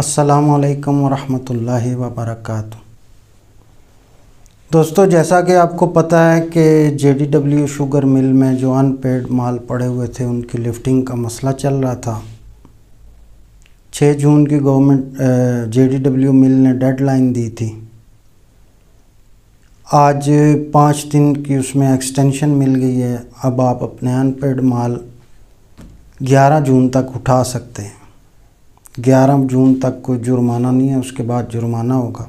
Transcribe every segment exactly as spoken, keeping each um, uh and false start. अस्सलामुअलैकुम वरहमतुल्लाहि वबरकातुह। दोस्तों, जैसा कि आपको पता है कि J D W sugar mill में जो अनपेड माल पड़े हुए थे उनकी लिफ्टिंग का मसला चल रहा था। छह जून की government J D W mill ने डेडलाइन दी थी। आज पाँच दिन की उसमें एक्सटेंशन मिल गई है। अब आप अपने अनपेड माल ग्यारह जून तक उठा सकते हैं। ग्यारह जून तक कोई जुर्माना नहीं है, उसके बाद जुर्माना होगा।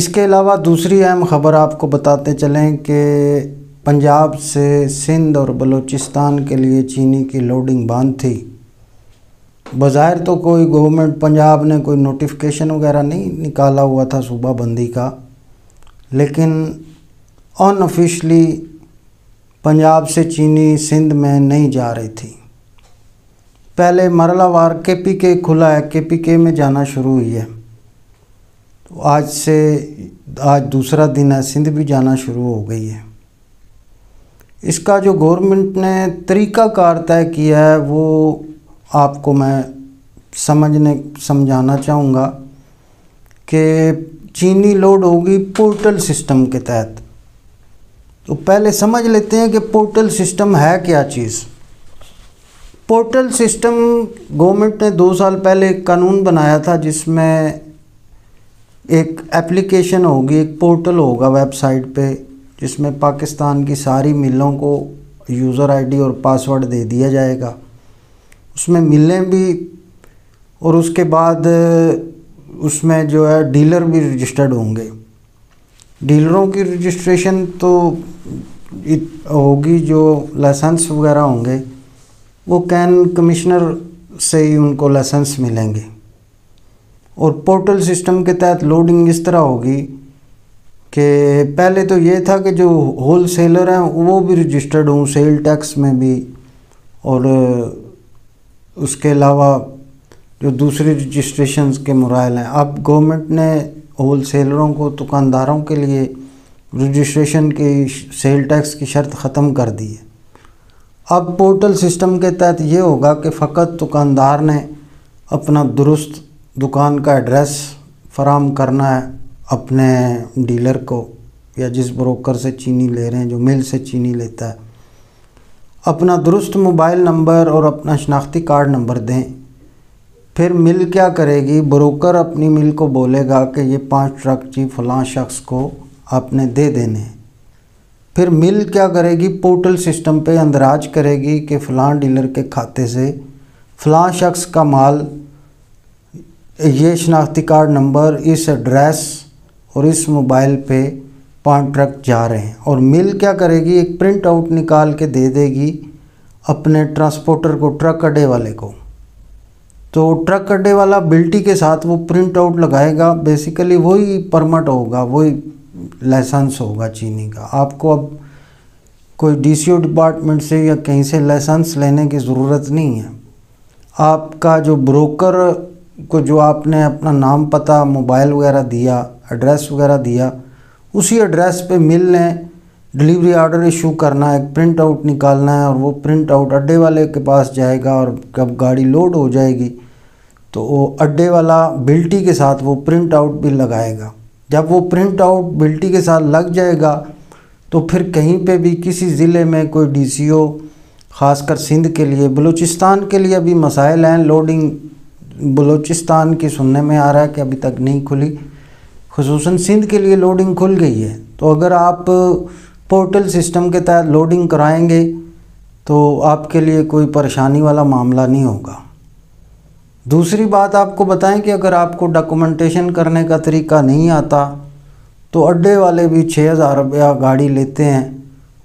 इसके अलावा दूसरी अहम ख़बर आपको बताते चलें कि पंजाब से सिंध और बलूचिस्तान के लिए चीनी की लोडिंग बंद थी। बज़ाहिर तो कोई गवर्नमेंट पंजाब ने कोई नोटिफिकेशन वगैरह नहीं निकाला हुआ था सूबाबंदी का, लेकिन अनऑफिशली पंजाब से चीनी सिंध में नहीं जा रही थी। पहले मरलावार के पी के खुला है, के पी के में जाना शुरू हुई है। तो आज से आज दूसरा दिन है, सिंध भी जाना शुरू हो गई है। इसका जो गवर्नमेंट ने तरीक़ाकार तय किया है वो आपको मैं समझने समझाना चाहूँगा कि चीनी लोड होगी पोर्टल सिस्टम के तहत। तो पहले समझ लेते हैं कि पोर्टल सिस्टम है क्या चीज़। पोर्टल सिस्टम गवर्नमेंट ने दो साल पहले एक कानून बनाया था जिसमें एक एप्लीकेशन होगी, एक पोर्टल होगा वेबसाइट पे, जिसमें पाकिस्तान की सारी मिलों को यूज़र आईडी और पासवर्ड दे दिया जाएगा। उसमें मिलें भी और उसके बाद उसमें जो है डीलर भी रजिस्टर्ड होंगे। डीलरों की रजिस्ट्रेशन तो होगी, जो लाइसेंस वगैरह होंगे वो कैन कमिश्नर से ही उनको लाइसेंस मिलेंगे। और पोर्टल सिस्टम के तहत लोडिंग इस तरह होगी कि पहले तो ये था कि जो होल सेलर हैं वो भी रजिस्टर्ड हों सेल टैक्स में भी, और उसके अलावा जो दूसरी रजिस्ट्रेशंस के मराइल हैं। अब गवर्नमेंट ने होल सेलरों को, दुकानदारों के लिए रजिस्ट्रेशन की सेल टैक्स की शर्त ख़त्म कर दी है। अब पोर्टल सिस्टम के तहत ये होगा कि फ़कत दुकानदार ने अपना दुरुस्त दुकान का एड्रेस फराम करना है अपने डीलर को या जिस ब्रोकर से चीनी ले रहे हैं, जो मिल से चीनी लेता है। अपना दुरुस्त मोबाइल नंबर और अपना शनाख्ती कार्ड नंबर दें। फिर मिल क्या करेगी, ब्रोकर अपनी मिल को बोलेगा कि ये पाँच ट्रक जी फलां शख्स को आपने दे देने हैं। फिर मिल क्या करेगी, पोर्टल सिस्टम पे अंदराज करेगी कि फ़लां डीलर के खाते से फ़लां शख्स का माल ये शनाख्ती कार्ड नंबर, इस एड्रेस और इस मोबाइल पे पाँच ट्रक जा रहे हैं। और मिल क्या करेगी, एक प्रिंट आउट निकाल के दे देगी अपने ट्रांसपोर्टर को, ट्रक अड्डे वाले को। तो ट्रक अड्डे वाला बिल्टी के साथ वो प्रिंट आउट लगाएगा। बेसिकली वही परमिट होगा, वही लाइसेंस होगा चीनी का। आपको अब कोई डी सी ओ डिपार्टमेंट से या कहीं से लाइसेंस लेने की ज़रूरत नहीं है। आपका जो ब्रोकर को जो आपने अपना नाम पता, मोबाइल वगैरह दिया, एड्रेस वगैरह दिया, उसी एड्रेस पे मिल ने डिलीवरी आर्डर इशू करना है, एक प्रिंट आउट निकालना है और वो प्रिंट आउट अड्डे वाले के पास जाएगा। और जब गाड़ी लोड हो जाएगी तो वो अड्डे वाला बिल्टी के साथ वो प्रिंट आउट भी लगाएगा। जब वो प्रिंट आउट बिल्टी के साथ लग जाएगा तो फिर कहीं पे भी किसी ज़िले में कोई डी सी ओ, ख़ासकर सिंध के लिए, बलूचिस्तान के लिए भी मसाइल हैं। लोडिंग बलूचिस्तान की सुनने में आ रहा है कि अभी तक नहीं खुली, खुसूसन सिंध के लिए लोडिंग खुल गई है। तो अगर आप पोर्टल सिस्टम के तहत लोडिंग कराएंगे तो आपके लिए कोई परेशानी वाला मामला नहीं होगा। दूसरी बात आपको बताएं कि अगर आपको डॉक्यूमेंटेशन करने का तरीका नहीं आता तो अड्डे वाले भी छः हज़ार रुपया गाड़ी लेते हैं,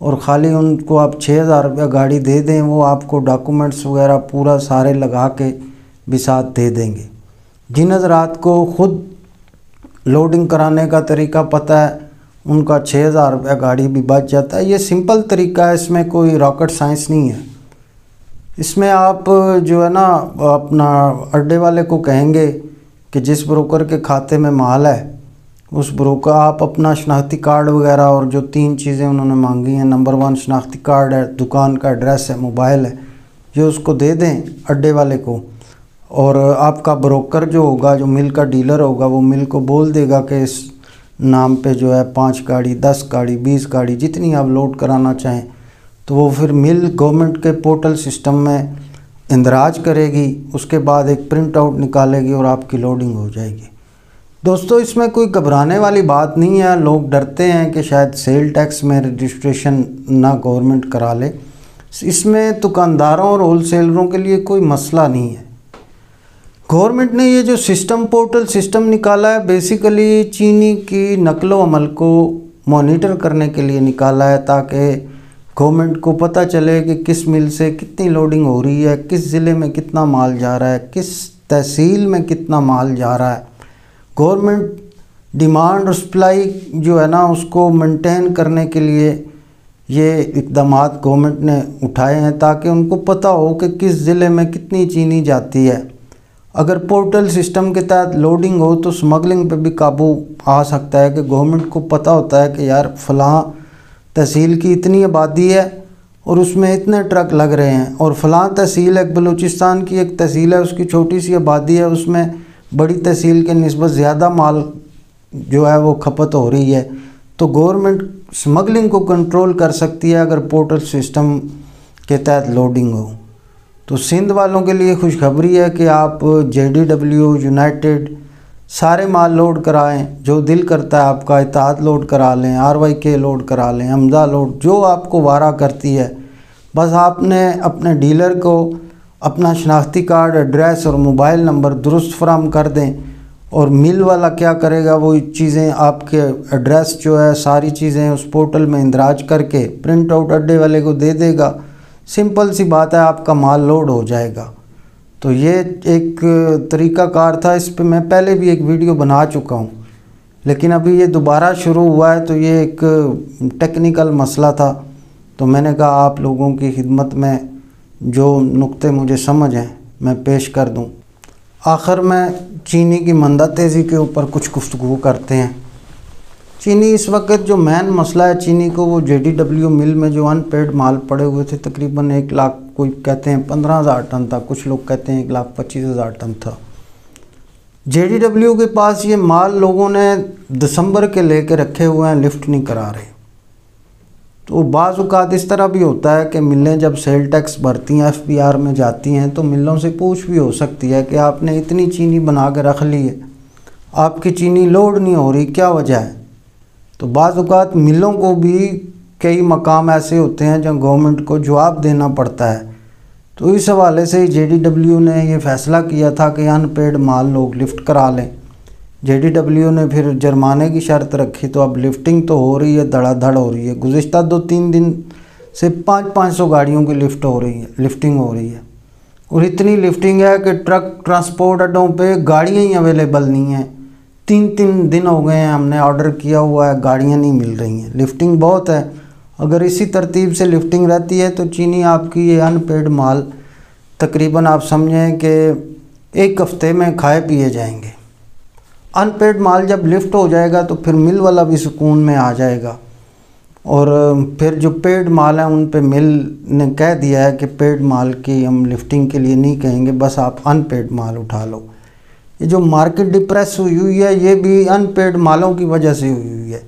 और ख़ाली उनको आप छः हज़ार रुपया गाड़ी दे दें, वो आपको डॉक्यूमेंट्स वगैरह पूरा सारे लगा के भी साथ दे देंगे। जिन हज़रात को ख़ुद लोडिंग कराने का तरीका पता है उनका छः हज़ार रुपया गाड़ी भी बच जाता है। ये सिंपल तरीका है, इसमें कोई रॉकेट साइंस नहीं है। इसमें आप जो है ना अपना अड्डे वाले को कहेंगे कि जिस ब्रोकर के खाते में माल है उस ब्रोकर, आप अपना शनाख्ती कार्ड वगैरह और जो तीन चीज़ें उन्होंने मांगी हैं, नंबर वन शनाख्ती कार्ड है, दुकान का एड्रेस है, मोबाइल है, ये उसको दे दें अड्डे वाले को। और आपका ब्रोकर जो होगा, जो मिल का डीलर होगा, वो मिल को बोल देगा कि इस नाम पे जो है पाँच गाड़ी, दस गाड़ी, बीस गाड़ी, जितनी आप लोड कराना चाहें, तो वो फिर मिल गवर्नमेंट के पोर्टल सिस्टम में इंदराज करेगी, उसके बाद एक प्रिंट आउट निकालेगी और आपकी लोडिंग हो जाएगी। दोस्तों, इसमें कोई घबराने वाली बात नहीं है। लोग डरते हैं कि शायद सेल टैक्स में रजिस्ट्रेशन ना गवर्नमेंट करा ले, इसमें दुकानदारों और होलसेलरों के लिए कोई मसला नहीं है। गवर्नमेंट ने ये जो सिस्टम, पोर्टल सिस्टम निकाला है, बेसिकली चीनी की नकलो अमल को मॉनिटर करने के लिए निकाला है, ताकि गवर्नमेंट को पता चले कि किस मिल से कितनी लोडिंग हो रही है, किस ज़िले में कितना माल जा रहा है, किस तहसील में कितना माल जा रहा है। गवर्नमेंट डिमांड और सप्लाई जो है ना, उसको मेंटेन करने के लिए ये इकदाम गवर्नमेंट ने उठाए हैं, ताकि उनको पता हो कि किस ज़िले में कितनी चीनी जाती है। अगर पोर्टल सिस्टम के तहत लोडिंग हो तो स्मगलिंग पे भी काबू आ सकता है, कि गवर्नमेंट को पता होता है कि यार फलां तहसील की इतनी आबादी है और उसमें इतने ट्रक लग रहे हैं, और फलां तहसील एक बलूचिस्तान की एक तहसील है, उसकी छोटी सी आबादी है, उसमें बड़ी तहसील के निस्बत ज़्यादा माल जो है वो खपत हो रही है, तो गवर्नमेंट स्मगलिंग को कंट्रोल कर सकती है अगर पोर्टल सिस्टम के तहत लोडिंग हो। तो सिंध वालों के लिए खुशखबरी है कि आप जे डी डब्ल्यू, यूनाइटेड सारे माल लोड कराएं, जो दिल करता है आपका, इताद लोड करा लें, आर वाई के लोड करा लें, हमदा लोड, जो आपको वारा करती है। बस आपने अपने डीलर को अपना शनाख्ती कार्ड, एड्रेस और मोबाइल नंबर दुरुस्त फराहम कर दें, और मिल वाला क्या करेगा, वो चीज़ें आपके एड्रेस जो है, सारी चीज़ें उस पोर्टल में इंदराज करके प्रिंट आउट अड्डे वाले को दे देगा। सिंपल सी बात है, आपका माल लोड हो जाएगा। तो ये एक तरीक़ाकार था, इस पर मैं पहले भी एक वीडियो बना चुका हूँ, लेकिन अभी ये दोबारा शुरू हुआ है, तो ये एक टेक्निकल मसला था, तो मैंने कहा आप लोगों की खिदमत में जो नुक्ते मुझे समझ हैं मैं पेश कर दूं। आखिर में चीनी की मंदा तेज़ी के ऊपर कुछ गुफ्तगू करते हैं। चीनी इस वक्त जो मेन मसला है, चीनी को वो जे डी डब्ल्यू मिल में जो अनपेड माल पड़े हुए थे, तकरीबन एक लाख, कोई कहते हैं पंद्रह हज़ार टन था, कुछ लोग कहते हैं एक लाख पच्चीस हज़ार टन था। जे डी डब्ल्यू के पास ये माल लोगों ने दिसंबर के ले कर रखे हुए हैं, लिफ्ट नहीं करा रहे। तो बाज़ औक़ात इस तरह भी होता है कि मिलें जब सेल टैक्स भरती हैं, एफ बी आर में जाती हैं, तो मिलों से पूछ भी हो सकती है कि आपने इतनी चीनी बना के रख ली है, आपकी चीनी लोड नहीं हो रही, क्या वजह है। तो बाज़ औक़ात मिलों को भी कई मकाम ऐसे होते हैं जहाँ गवर्नमेंट को जवाब देना पड़ता है। तो इस हवाले से जे डी डब्ल्यू ने ये फ़ैसला किया था कि अनपेड माल लोग लिफ्ट करा लें। जे डी डब्ल्यू ने फिर जुर्माने की शर्त रखी, तो अब लिफ्टिंग तो हो रही है, धड़ाधड़ हो रही है। गुज़िश्ता दो तीन दिन से पाँच पाँच सौ गाड़ियों की लिफ्ट हो रही है, लिफ्टिंग हो रही है, और इतनी लिफ्टिंग है कि ट्रक ट्रांसपोर्ट अड्डों पे गाड़ियाँ ही अवेलेबल नहीं हैं। तीन तीन दिन हो गए हैं, हमने ऑर्डर किया हुआ है, गाड़ियाँ नहीं मिल रही हैं, लिफ्टिंग बहुत है। अगर इसी तरतीब से लिफ्टिंग रहती है तो चीनी आपकी ये अनपेड माल तकरीबन आप समझें कि एक हफ्ते में खाए पिए जाएंगे। अनपेड माल जब लिफ्ट हो जाएगा तो फिर मिल वाला भी सुकून में आ जाएगा, और फिर जो पेड माल है उन पे मिल ने कह दिया है कि पेड माल की हम लिफ्टिंग के लिए नहीं कहेंगे, बस आप अनपेड माल उठा लो। ये जो मार्केट डिप्रेस हुई हुई है, ये भी अनपेड मालों की वजह से हुई हुई है,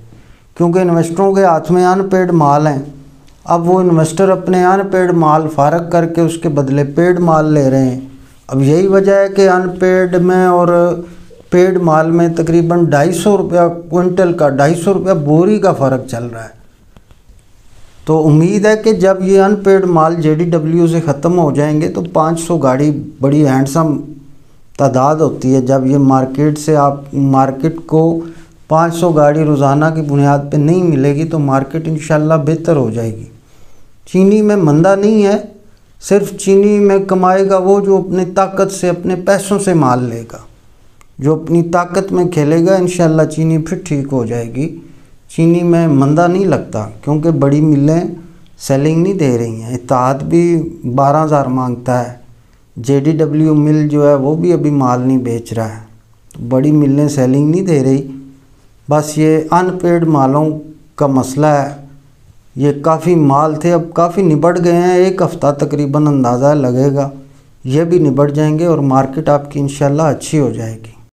क्योंकि इन्वेस्टरों के हाथ में अनपेड माल हैं। अब वो इन्वेस्टर अपने अनपेड माल फारग करके उसके बदले पेड माल ले रहे हैं। अब यही वजह है कि अनपेड में और पेड माल में तकरीबन ढाई सौ रुपया क्विंटल का, ढाई सौ रुपया बोरी का फ़र्क चल रहा है। तो उम्मीद है कि जब ये अनपेड माल जे डी डब्ल्यू से ख़त्म हो जाएंगे तो पाँच सौ गाड़ी, बड़ी हैंडसम तादाद होती है। जब ये मार्केट से आप मार्केट को पाँच सौ गाड़ी रोज़ाना की बुनियाद पे नहीं मिलेगी तो मार्केट इंशाल्लाह बेहतर हो जाएगी। चीनी में मंदा नहीं है, सिर्फ चीनी में कमाएगा वो जो अपनी ताकत से, अपने पैसों से माल लेगा, जो अपनी ताकत में खेलेगा, इंशाल्लाह चीनी फिर ठीक हो जाएगी। चीनी में मंदा नहीं लगता, क्योंकि बड़ी मिलें सेलिंग नहीं दे रही हैं। इत्तेहाद भी बारह हज़ार मांगता है, जे डी डब्ल्यू मिल जो है वो भी अभी माल नहीं बेच रहा है, तो बड़ी मिलें सेलिंग नहीं दे रही। बस ये अनपेड मालों का मसला है। ये काफ़ी माल थे, अब काफ़ी निबट गए हैं, एक हफ़्ता तकरीबन अंदाज़ा लगेगा ये भी निपट जाएंगे और मार्केट आपकी इंशाल्लाह अच्छी हो जाएगी।